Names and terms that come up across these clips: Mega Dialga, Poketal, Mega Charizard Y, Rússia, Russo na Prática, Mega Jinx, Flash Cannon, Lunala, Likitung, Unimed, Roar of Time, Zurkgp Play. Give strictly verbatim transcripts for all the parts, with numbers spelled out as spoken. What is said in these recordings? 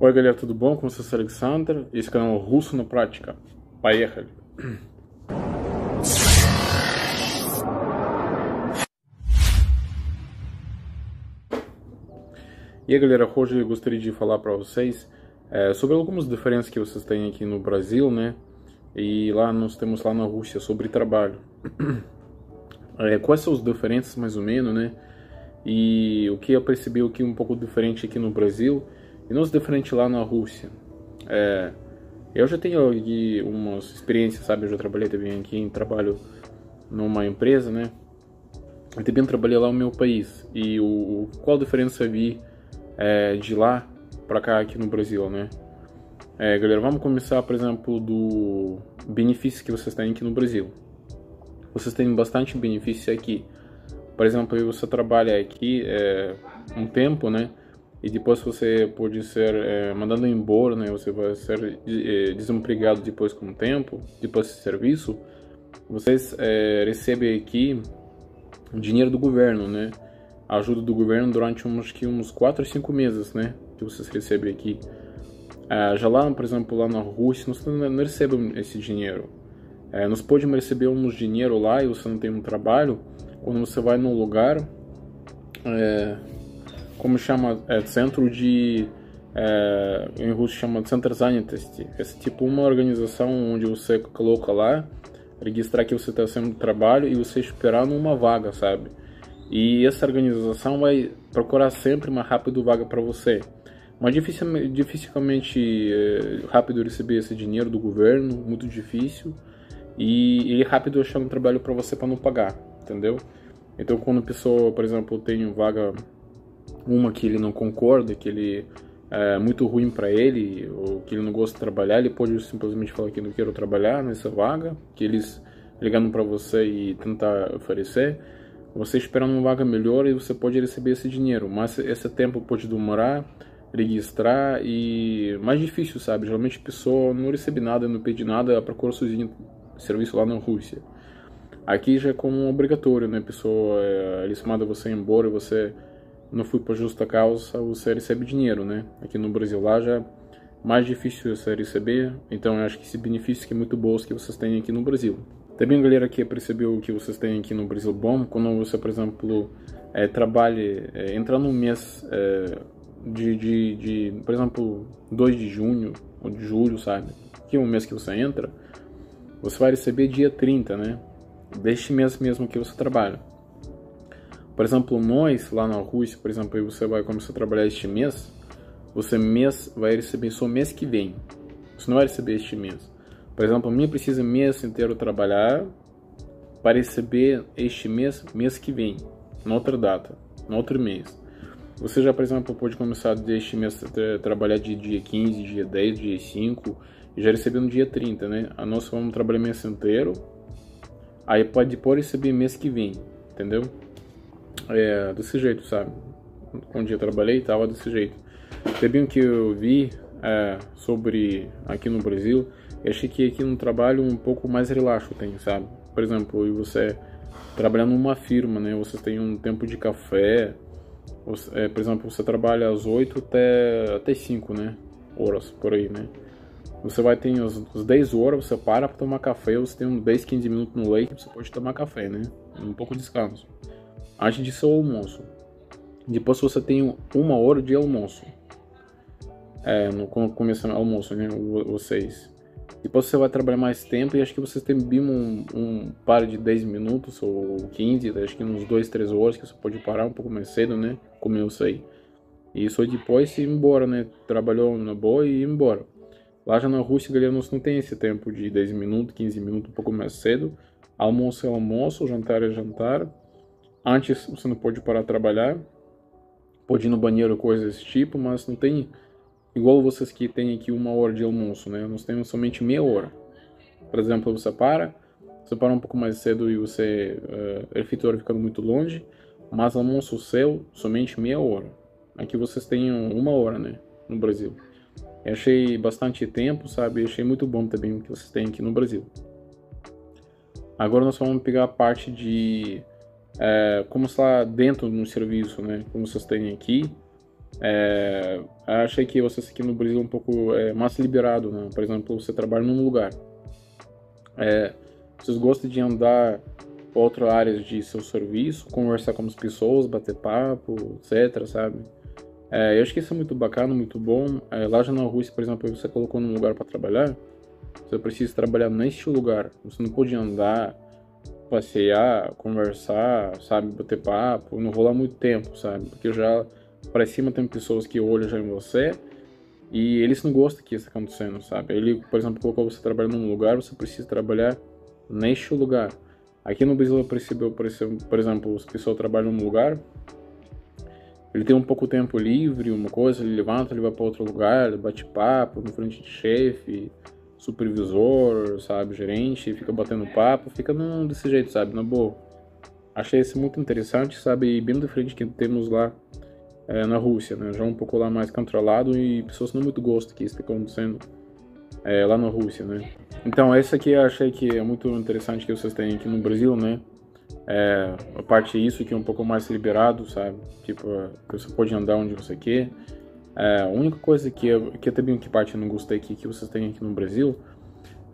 Oi galera, tudo bom? Com vocês é Alexander, esse canal é o Russo na Prática. Поехали! E aí galera, hoje eu gostaria de falar para vocês é, sobre algumas diferenças que vocês têm aqui no Brasil, né? E lá nós temos lá na Rússia sobre trabalho. É, quais são as diferenças mais ou menos, né? E o que eu percebi aqui um pouco diferente aqui no Brasil e nos diferente lá na Rússia. É, eu já tenho aqui umas experiências, sabe? Eu já trabalhei também aqui em trabalho numa empresa, né? Eu também trabalhei lá no meu país. E o qual a diferença eu vi é, de lá para cá aqui no Brasil, né? É, galera, vamos começar, por exemplo, do benefício que vocês têm aqui no Brasil. Vocês têm bastante benefício aqui. Por exemplo, você trabalha aqui é, um tempo, né? E depois você pode ser é, mandado embora, né? Você vai ser é, desempregado depois com o tempo, depois do serviço. Vocês é, recebem aqui dinheiro do governo, né? A ajuda do governo durante uns que uns quatro ou cinco meses, né? Que vocês recebem aqui. É, já lá, por exemplo, lá na Rússia, nós não recebemos esse dinheiro. É, nós podemos receber uns dinheiro lá e você não tem um trabalho. Quando você vai num lugar... É, como chama, é, centro de, é, em russo chama de centro занятости. Esse tipo uma organização onde você coloca lá, registrar que você está sendo trabalho e você esperar numa vaga, sabe? E essa organização vai procurar sempre uma rápida vaga para você. Mas dificilmente, dificilmente é, rápido receber esse dinheiro do governo, muito difícil. E, e rápido achar um trabalho para você para não pagar, entendeu? Então quando a pessoa, por exemplo, tem vaga... uma que ele não concorda, que ele é muito ruim para ele, ou que ele não gosta de trabalhar, ele pode simplesmente falar que não quero trabalhar nessa vaga, que eles ligando para você e tentar oferecer, você esperando uma vaga melhor e você pode receber esse dinheiro, mas esse tempo pode demorar, registrar e mais difícil, sabe? Geralmente a pessoa não recebe nada, não pede nada, procura sozinho serviço lá na Rússia. Aqui já é como obrigatório, né? A pessoa, eles mandam você embora e você... não foi por justa causa, você recebe dinheiro, né? Aqui no Brasil lá já é mais difícil você receber, então eu acho que esse benefício que é muito bom que vocês têm aqui no Brasil. Também galera que percebeu que vocês têm aqui no Brasil bom, quando você, por exemplo, é, trabalha, é, entrar no mês é, de, de, de, por exemplo, dois de junho ou de julho, sabe? Que é o mês que você entra, você vai receber dia trinta, né? Deste mês mesmo que você trabalha. Por exemplo, nós, lá na Rússia, por exemplo, você vai começar a trabalhar este mês, você mês vai receber só mês que vem. Você não vai receber este mês. Por exemplo, a minha precisa mês inteiro trabalhar para receber este mês, mês que vem, em outra data, em outro mês. Você já, por exemplo, pode começar deste mês a trabalhar de dia quinze, dia dez, dia cinco, e já receber no dia trinta, né? A nós vamos trabalhar mês inteiro, aí pode depois receber mês que vem, entendeu? É, desse jeito, sabe? Onde eu trabalhei, tava desse jeito. Também o que eu vi é, sobre aqui no Brasil, eu achei que aqui no trabalho um pouco mais relaxo tem, sabe? Por exemplo, você trabalhando numa firma, né? Você tem um tempo de café, você, é, por exemplo, você trabalha às oito até, até cinco, né? Horas, por aí, né? Você vai ter às dez horas, você para pra tomar café, você tem uns dez, quinze minutos no leite, você pode tomar café, né? Um pouco de descanso. Antes de seu almoço. Depois você tem uma hora de almoço. É, no começo do almoço, né? Vocês. Depois você vai trabalhar mais tempo e acho que vocês têm um, um par de dez minutos ou quinze, acho que uns duas, três horas que você pode parar um pouco mais cedo, né? Como eu sei. E só depois ir embora, né? Trabalhou na boa e ir embora. Lá já na Rússia, galera, nós não tem esse tempo de dez minutos, quinze minutos, um pouco mais cedo. Almoço é almoço, jantar é jantar. Antes você não pode parar de trabalhar, pode ir no banheiro, coisas desse tipo, mas não tem igual vocês que tem aqui uma hora de almoço, né? Nós temos somente meia hora. Por exemplo, você para, você para um pouco mais cedo e você é, refeitório ficando muito longe, mas almoço seu somente meia hora. Aqui vocês têm uma hora, né? No Brasil. Eu achei bastante tempo, sabe? Eu achei muito bom também o que vocês têm aqui no Brasil. Agora nós vamos pegar a parte de É, como está dentro do serviço, né? Como vocês têm aqui, É, acha que você aqui no Brasil é um pouco é, mais liberado, né? Por exemplo, você trabalha num lugar, é, vocês gostam de andar para outras áreas de seu serviço, conversar com as pessoas, bater papo, etcétera, sabe? É, eu acho que isso é muito bacana, muito bom. É, lá já na Rússia, por exemplo, você colocou num lugar para trabalhar, você precisa trabalhar neste lugar, você não pode andar, passear, conversar, sabe, bater papo, não rolar muito tempo, sabe, porque já para cima tem pessoas que olham já em você e eles não gostam que isso está acontecendo, sabe? Ele, por exemplo, colocou você trabalhar num lugar, você precisa trabalhar neste lugar. Aqui no Brasil eu percebo, por exemplo, as pessoas trabalham num lugar, ele tem um pouco tempo livre, uma coisa, ele levanta, ele vai para outro lugar, ele bate papo na frente de chefe, supervisor, sabe, gerente, fica batendo papo, fica não, desse jeito, sabe, na boa. Achei isso muito interessante, sabe, e bem diferente que temos lá é, na Rússia, né, já um pouco lá mais controlado e pessoas não muito gostam que isso está acontecendo é, lá na Rússia, né. Então, essa aqui eu achei que é muito interessante que vocês têm aqui no Brasil, né, é, a parte disso que é um pouco mais liberado, sabe, tipo, você pode andar onde você quer. É, a única coisa que eu, que eu também que parte eu não gostei aqui, que vocês têm aqui no Brasil,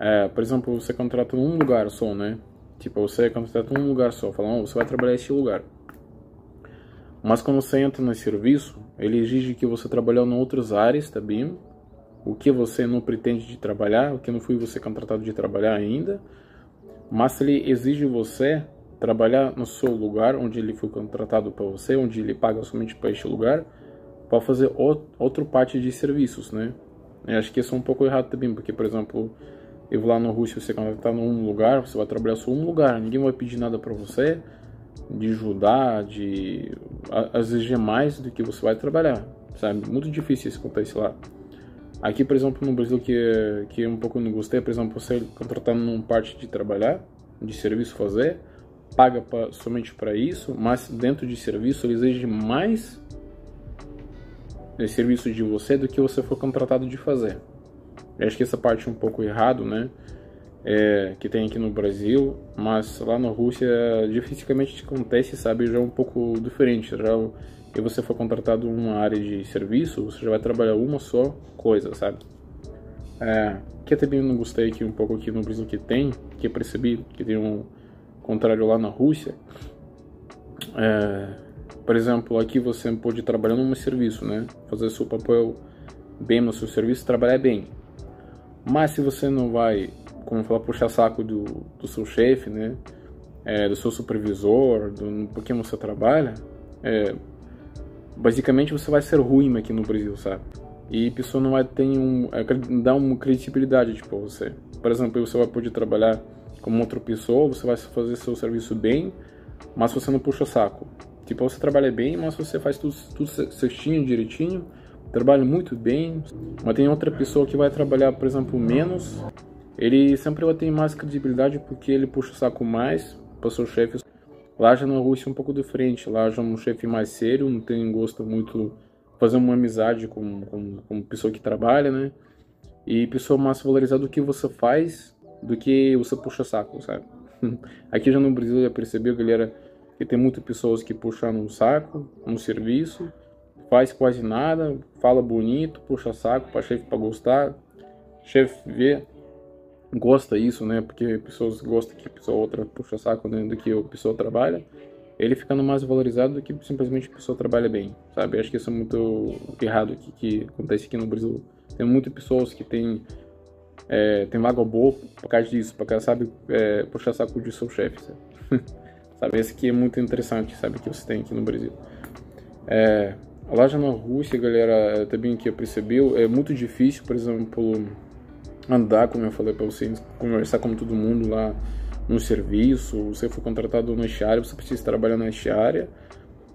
é, por exemplo, você contrata um lugar só, né? Tipo, você contrata um lugar só, fala, oh, você vai trabalhar nesse lugar. Mas quando você entra no serviço, ele exige que você trabalhou em outras áreas, tá bem? O que você não pretende de trabalhar, o que não foi você contratado de trabalhar ainda, mas ele exige você trabalhar no seu lugar, onde ele foi contratado para você, onde ele paga somente para este lugar, para fazer outra parte de serviços, né? Eu acho que isso é um pouco errado também, porque, por exemplo, eu vou lá na Rússia, você contratar num lugar, você vai trabalhar só um lugar, ninguém vai pedir nada para você, de ajudar, de exigir mais do que você vai trabalhar, sabe? Muito difícil isso acontecer lá. Aqui, por exemplo, no Brasil, que que um pouco não gostei, por exemplo, você contratar numa parte de trabalhar, de serviço fazer, paga pra, somente para isso, mas dentro de serviço ele exige mais serviço de você do que você for contratado de fazer. Eu acho que essa parte é um pouco errado, né? É, que tem aqui no Brasil, mas lá na Rússia dificilmente acontece, sabe? Já é um pouco diferente. Já se você for contratado em uma área de serviço, você já vai trabalhar uma só coisa, sabe? É, que eu também não gostei aqui um pouco aqui no Brasil que tem, que eu percebi que tem um contrário lá na Rússia. É, por exemplo, aqui você pode trabalhar num serviço, né? Fazer seu papel bem no seu serviço, trabalhar bem. Mas se você não vai, como falar, puxar saco do, do seu chefe, né? É, do seu supervisor, do por que você trabalha, é, basicamente você vai ser ruim aqui no Brasil, sabe? E a pessoa não vai ter um, dar uma credibilidade tipo você. Por exemplo, você vai poder trabalhar como outra pessoa, você vai fazer seu serviço bem, mas você não puxa saco. Tipo, você trabalha bem, mas você faz tudo, tudo certinho, direitinho, trabalha muito bem, mas tem outra pessoa que vai trabalhar, por exemplo, menos, ele sempre vai ter mais credibilidade porque ele puxa o saco mais para seu chefe. Lá já na Rússia é um pouco diferente, lá já é um chefe mais sério, não tem gosto muito fazer uma amizade com, com, com pessoa que trabalha, né? E pessoa mais valorizada do que você faz, do que você puxa saco, sabe? Aqui já no Brasil já percebeu, galera, que tem muitas pessoas que puxam no saco, no serviço, faz quase nada, fala bonito, puxa saco para chefe para gostar, chefe vê, gosta isso, né? Porque pessoas gostam que a pessoa outra puxa saco, né, do que a pessoa trabalha, ele ficando mais valorizado do que simplesmente a pessoa trabalha bem, sabe? Acho que isso é muito errado aqui, que acontece aqui no Brasil. Tem muitas pessoas que tem, é, tem mágoa boa por causa disso, por causa, sabe, é, puxar saco de seu chefe, sabe? Sabe, esse aqui é muito interessante, sabe, que você tem aqui no Brasil. É, lá já na Rússia, galera, também que eu percebi, é muito difícil, por exemplo, andar, como eu falei para vocês, conversar com todo mundo lá no serviço. Você foi contratado neste área, você precisa trabalhar neste área,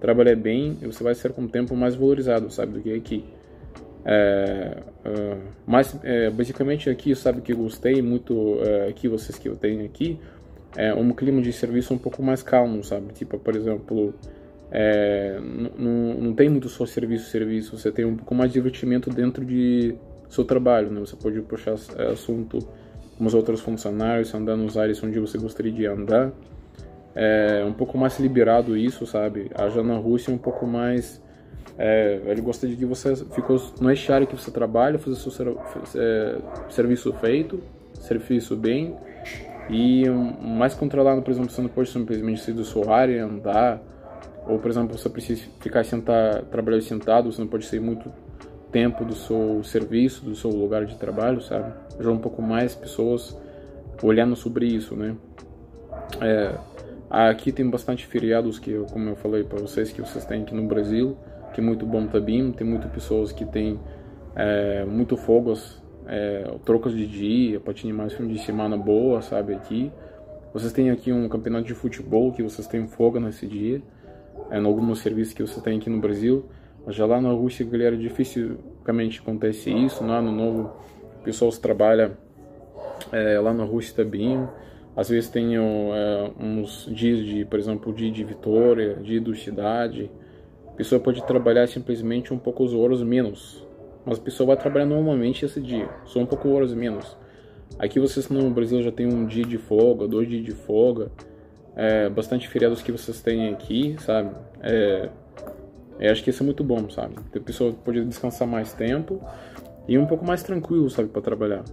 trabalhar bem, e você vai ser com o tempo mais valorizado, sabe, do que aqui. É, é, mas, é, basicamente, aqui, sabe, que eu gostei muito, é, aqui, vocês que eu tenho aqui, é um clima de serviço um pouco mais calmo, sabe? Tipo, por exemplo, é, não tem muito só serviço, serviço. Você tem um pouco mais de divertimento dentro de seu trabalho, né? Você pode puxar assunto com os outros funcionários, andar nos áreas onde você gostaria de andar. É um pouco mais liberado isso, sabe? Já na Rússia é um pouco mais É, ele gosta de que você ficou no eixário que você trabalha, fazer seu ser, é, serviço feito, serviço bem, e mais controlado. Por exemplo, você não pode simplesmente se desforrar e andar, ou por exemplo, você precisa ficar sentar, trabalhar sentado, você não pode sair muito tempo do seu serviço, do seu lugar de trabalho, sabe? Já um pouco mais pessoas olhando sobre isso, né? É, aqui tem bastante feriados que, como eu falei para vocês, que vocês têm aqui no Brasil, que é muito bom também. Tem muitas pessoas que têm é, muito fogos, é, trocas de dia, para ter mais fim de semana boa, sabe? Aqui vocês têm aqui um campeonato de futebol que vocês têm folga nesse dia, é, em alguns serviços que você tem aqui no Brasil. Já lá na Rússia, galera, dificilmente acontece isso. No Ano Novo, pessoas trabalham é, lá na Rússia também. Às vezes tem é, uns dias de, por exemplo, dia de vitória, dia de cidade. A pessoa pode trabalhar simplesmente um pouco os horas menos, mas a pessoa vai trabalhar normalmente esse dia, só um pouco horas menos. Aqui vocês no Brasil já tem um dia de folga, dois dias de folga, é, bastante feriados que vocês têm aqui, sabe? É, eu acho que isso é muito bom, sabe? A pessoa pode descansar mais tempo e um pouco mais tranquilo, sabe, para trabalhar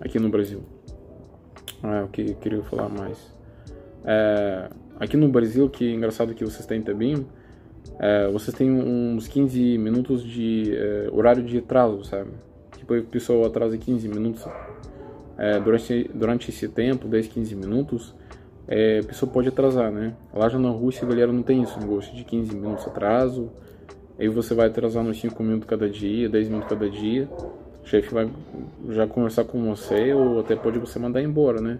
aqui no Brasil. Ah, o que eu queria falar mais. É, aqui no Brasil, que é engraçado que vocês têm também, é, vocês têm uns quinze minutos de é, horário de atraso, sabe? Tipo, a pessoa atrasa quinze minutos. É, durante, durante esse tempo, dez, quinze minutos, é, a pessoa pode atrasar, né? Lá já na Rússia, galera, não tem isso, negócio de quinze minutos atraso. Aí você vai atrasar nos cinco minutos cada dia, dez minutos cada dia. O chefe vai já conversar com você, ou até pode você mandar embora, né?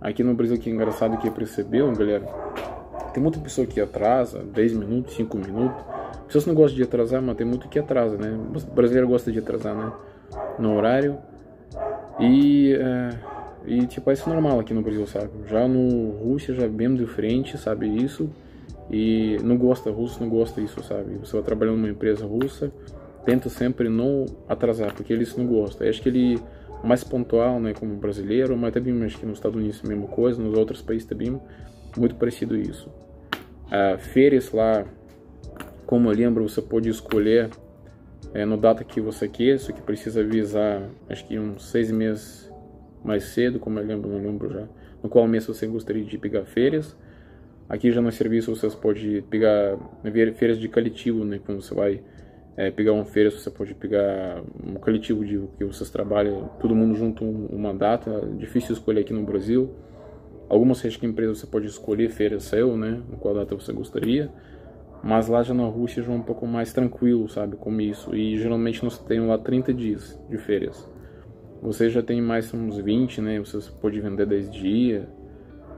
Aqui no Brasil, que é engraçado que percebeu, galera, tem muita pessoa que atrasa, dez minutos, cinco minutos. Pessoas não gostam de atrasar, mas tem muito que atrasa, né? O brasileiro gosta de atrasar, né? No horário. E... É... E tipo, isso é normal aqui no Brasil, sabe? Já no Rússia, já é bem diferente, sabe isso? E não gosta, russo não gosta disso, sabe? Você vai trabalhar numa empresa russa, tenta sempre não atrasar, porque eles não gostam. Eu acho que ele é mais pontual, né, como brasileiro, mas também acho que nos Estados Unidos é a mesma coisa, nos outros países também muito parecido isso. Ah, férias lá, como eu lembro, você pode escolher é, no data que você quer, só que precisa avisar, acho que uns seis meses mais cedo, como eu lembro, não lembro já, no qual mês você gostaria de pegar férias. Aqui já no serviço vocês podem pegar férias de coletivo, né? Quando você vai é, pegar uma férias, você pode pegar um coletivo de que vocês trabalham, todo mundo junto uma data, difícil escolher aqui no Brasil. Algumas vezes que empresa você pode escolher férias seu, né? No qual data você gostaria, mas lá já na Rússia já é um pouco mais tranquilo, sabe, com isso, e geralmente nós temos lá trinta dias de férias. Você já tem mais uns vinte, né? Você pode vender dez dias.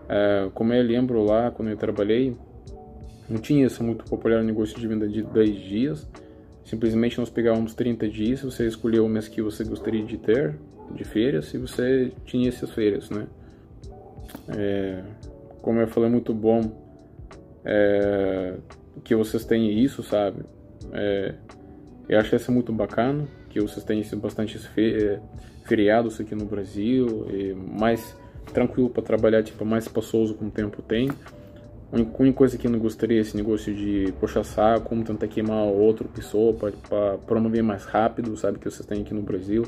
É, como eu lembro lá, quando eu trabalhei, não tinha esse muito popular negócio de venda de dez dias. Simplesmente nós pegávamos trinta dias, você escolheu o mês que você gostaria de ter, de férias, e você tinha essas férias, né? É, como eu falei, muito bom é, que vocês têm isso, sabe? É, eu acho isso muito bacana, que vocês têm bastante férias, feriados aqui no Brasil, e mais tranquilo para trabalhar, tipo, mais espaçoso com o tempo tem. A única coisa que eu não gostaria é esse negócio de puxar saco, como tentar queimar outra pessoa para promover mais rápido, sabe, que vocês têm aqui no Brasil.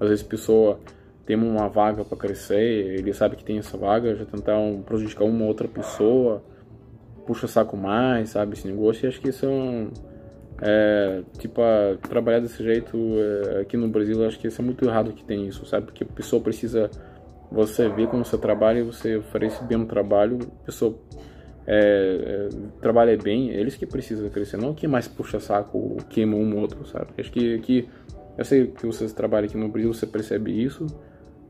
Às vezes a pessoa tem uma vaga para crescer, ele sabe que tem essa vaga, já tentar prejudicar uma outra pessoa, puxa saco mais, sabe, esse negócio. E acho que isso é um... É, tipo, trabalhar desse jeito é, aqui no Brasil, acho que isso é muito errado que tem isso, sabe? Porque a pessoa precisa, você vê como você trabalha e você oferece bem o trabalho, a pessoa é, é, trabalha bem, eles que precisam crescer, não que mais puxa saco ou queima um ou outro, sabe? Acho que aqui, eu sei que vocês trabalham aqui no Brasil, você percebe isso,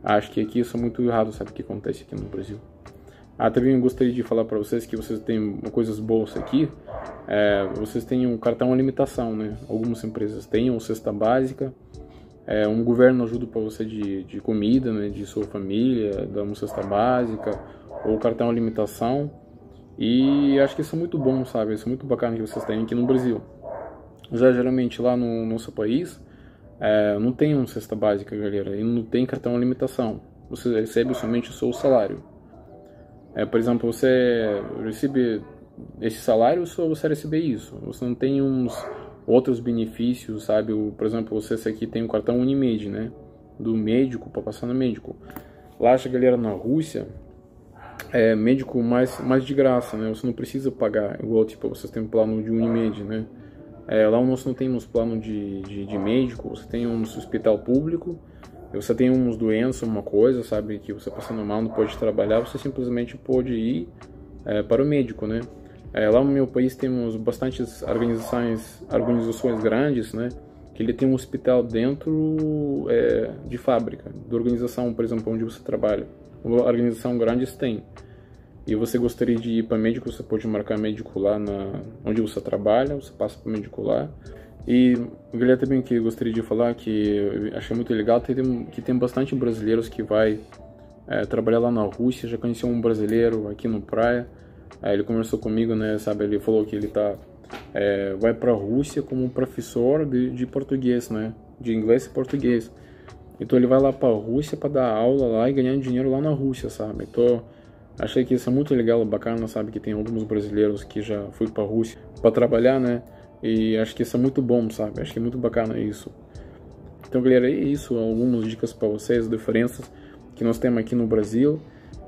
acho que aqui isso é muito errado, sabe? O que acontece aqui no Brasil. Ah, também eu gostaria de falar para vocês que vocês têm coisas boas aqui. É, vocês têm um cartão à limitação, né? Algumas empresas têm, ou cesta básica. É, um governo ajuda para você de, de comida, né? De sua família, dá uma cesta básica, ou cartão à limitação. E acho que isso é muito bom, sabe? Isso é muito bacana que vocês têm aqui no Brasil. Já geralmente lá no nosso país, é, não tem uma cesta básica, galera, e não tem cartão à limitação. Você recebe somente o seu salário. É, por exemplo, você recebe esse salário, só você recebe isso. Você não tem uns outros benefícios, sabe? O, por exemplo, você aqui tem o cartão Unimed, né? Do médico, para passar no médico. Lá, acha, galera, na Rússia, é médico mais, mais de graça, né? Você não precisa pagar, igual, tipo, vocês têm um plano de Unimed, né? É, lá nós não temos plano de, de, de médico, você tem um hospital público, você tem umas doenças, uma coisa, sabe? Que você passando mal, não pode trabalhar, você simplesmente pode ir é, para o médico, né? É, lá no meu país temos bastantes organizações, organizações grandes, né? Que ele tem um hospital dentro é, de fábrica, da organização, por exemplo, onde você trabalha. Uma organização grande tem. E você gostaria de ir para médico, você pode marcar médico lá na, onde você trabalha, você passa para médico lá. E galera, também que eu gostaria de falar que eu achei muito legal que tem, que tem bastante brasileiros que vai é, trabalhar lá na Rússia. Já conheci um brasileiro aqui no praia. Aí ele conversou comigo, né, sabe, ele falou que ele tá, é, vai para a Rússia como professor de, de português, né, de inglês e português. Então ele vai lá para a Rússia para dar aula lá e ganhar dinheiro lá na Rússia, sabe. Então achei que isso é muito legal, bacana, sabe, que tem alguns brasileiros que já foi para a Rússia para trabalhar, né, e acho que isso é muito bom, sabe, acho que é muito bacana isso. Então, galera, é isso, algumas dicas para vocês, diferenças que nós temos aqui no Brasil.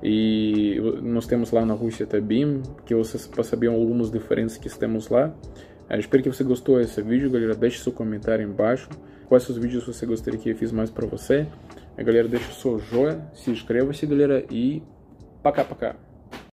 E nós temos lá na Rússia também, que vocês para saber algumas diferenças que temos lá. Eu espero que você gostou desse vídeo, galera. Deixe seu comentário embaixo. Quais os vídeos você gostaria que eu fiz mais para você? Galera, deixa o seu joia, se inscreva-se, galera, e pacá, pacá.